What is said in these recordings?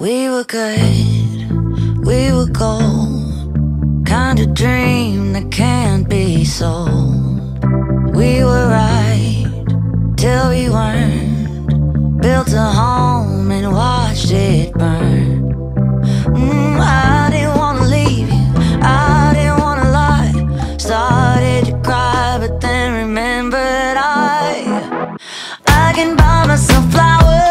We were good, we were gold, kind of dream that can't be sold. We were right till we weren't, built a home and watched it burn. I didn't wanna leave you, I didn't wanna lie. Started to cry, but then remembered I can buy myself flowers,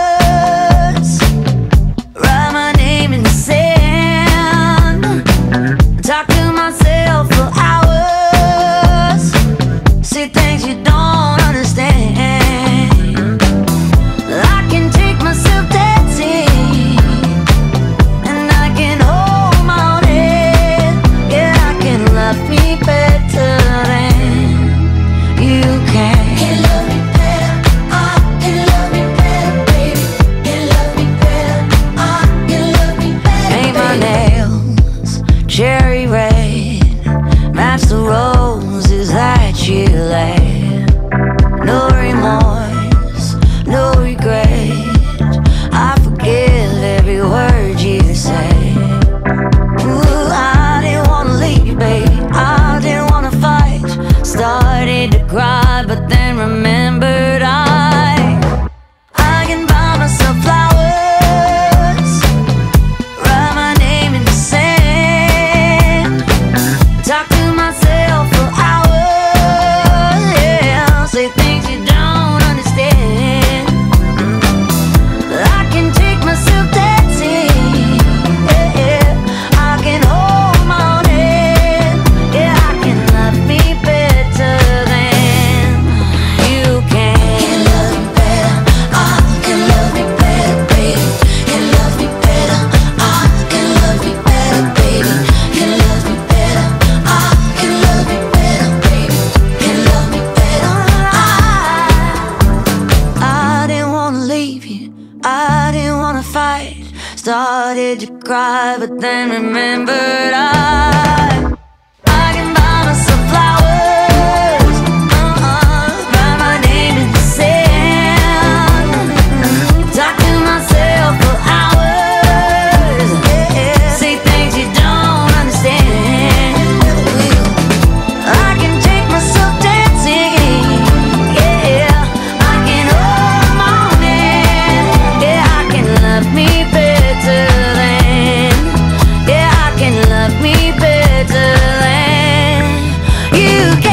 cherry red, match the roses that you laid. No remorse, no regret, I forgive every word you say. Ooh, I didn't wanna leave you, baby, I didn't wanna fight. Started to cry, but then remembered I can buy myself flowers. I didn't wanna fight, started to cry, but then remembered I can buy myself flowers, write my name in the sand, talk to myself for hours, say things you don't understand. I can take myself dancing, I can hold my own hand, I can love me better than, I can love me better than you can.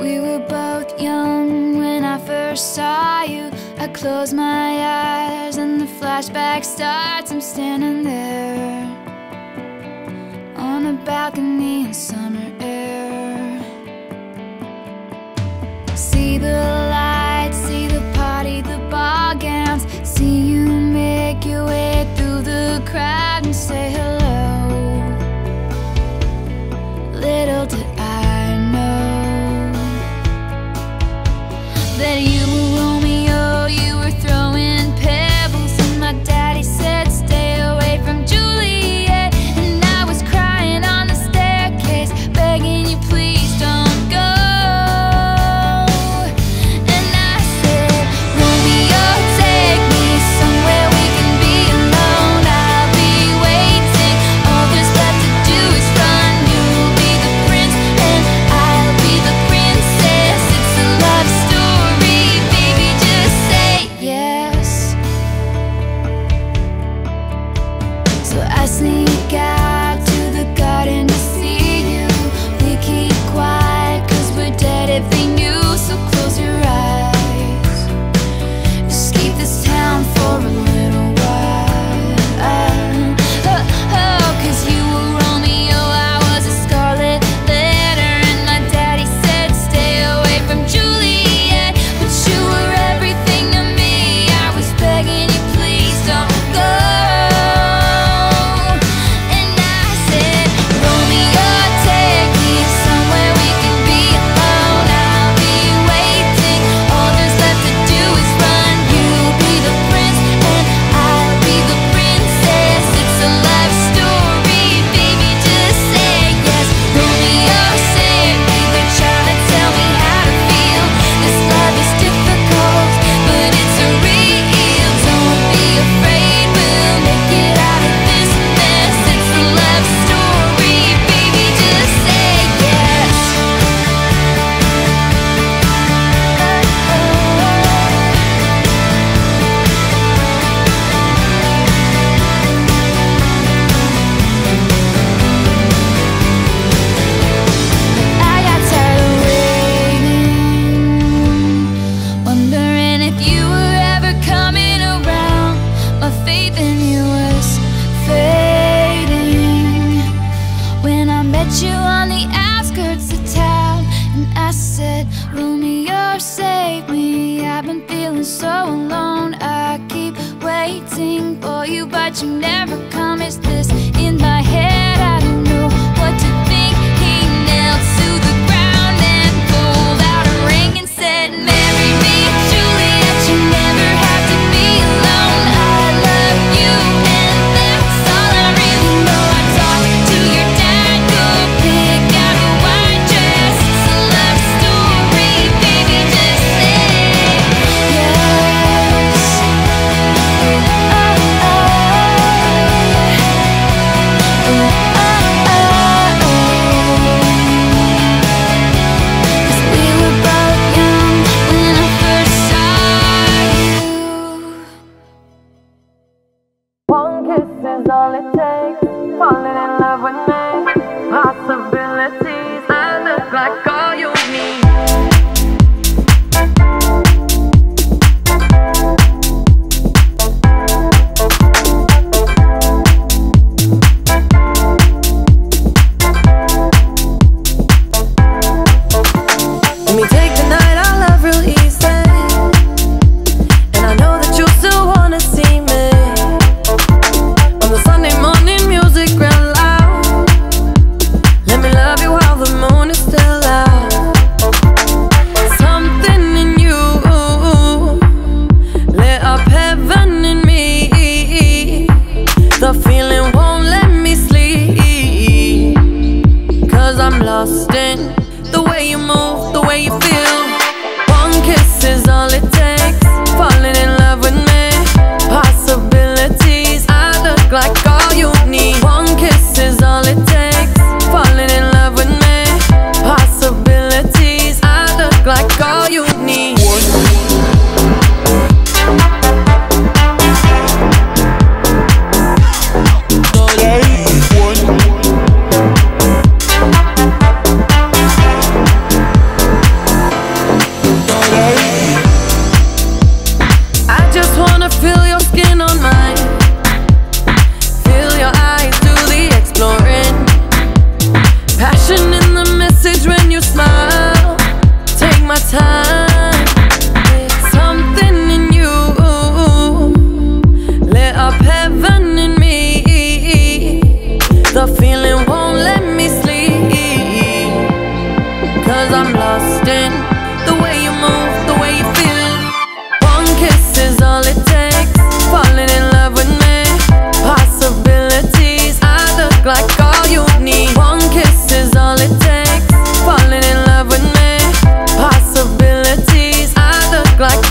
We were both young when I first saw you. I close my eyes and the flashback starts. I'm standing there on a balcony in summer air. See the lights, see the party, the ball gowns. See you make your way through the crowd and say hello. Little did that you were Romeo, you were throwing pebbles, and my daddy said stay away from Julie. feeling so alone. I keep waiting for you, but you never come. Is this in my head? I don't know what to think. He knelt to the ground and pulled out a ring and said, marry me, Juliet, you never have to be alone. I love you and that's all I really know. I talked to your dad, go pick out a white dress. It's a love story, baby, just say yes. Cause we were both young when I first saw you. One kiss is all it takes. Falling in love with me. Possibilities that look like all you need. Let me take the night, I love real easy. And I know that you still wanna see me. On the Sunday morning, music real loud. Let me love you while the moon is still out. Something in you lit up heaven in me. The feeling won't let me sleep, cause I'm lost in the way you move, the way you feel. One kiss is all it takes. Falling in love with me. Possibilities, I look like all you need. One kiss is all it takes. Falling in love with me. Possibilities, I look like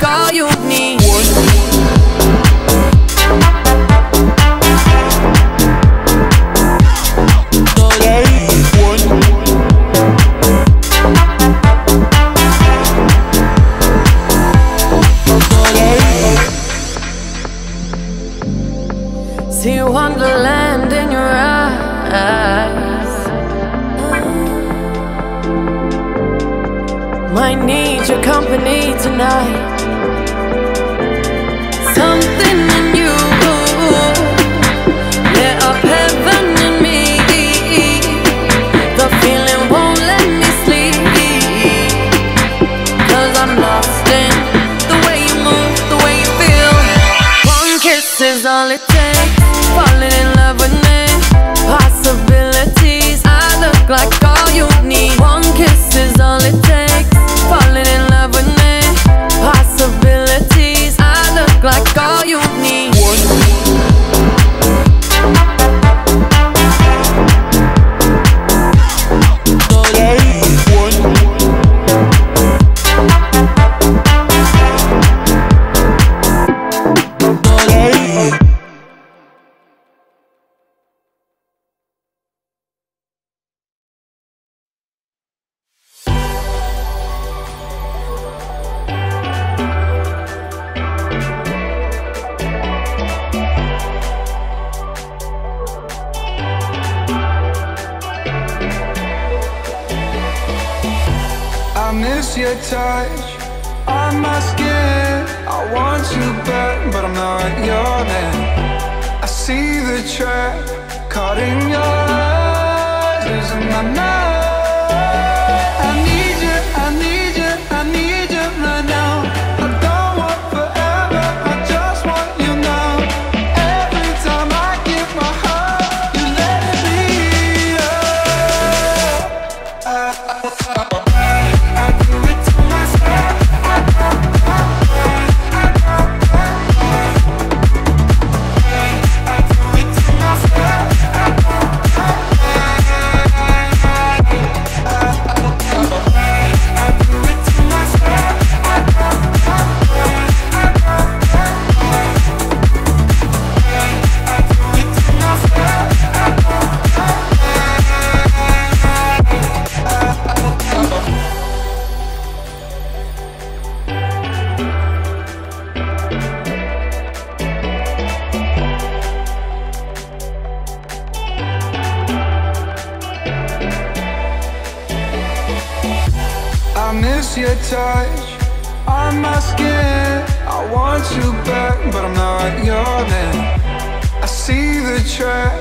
all you need. See wonderland in your eyes. Might need your company tonight. Something in you lit up heaven in me. The feeling won't let me sleep, cause I'm lost in the way you move, the way you feel. One kiss is all it takes. Falling in love with me. Possibilities, I look like all you need. One kiss is all it takes. Falling in love with me. Possibilities, I look like all you need. Your touch on my skin. I want you back, but I'm not your man. I see the trap caught in your eyes, losing my mind. I need you, I need you, I need you right now. I don't want, but miss your touch on my skin. I want you back, but I'm not your man. I see the track.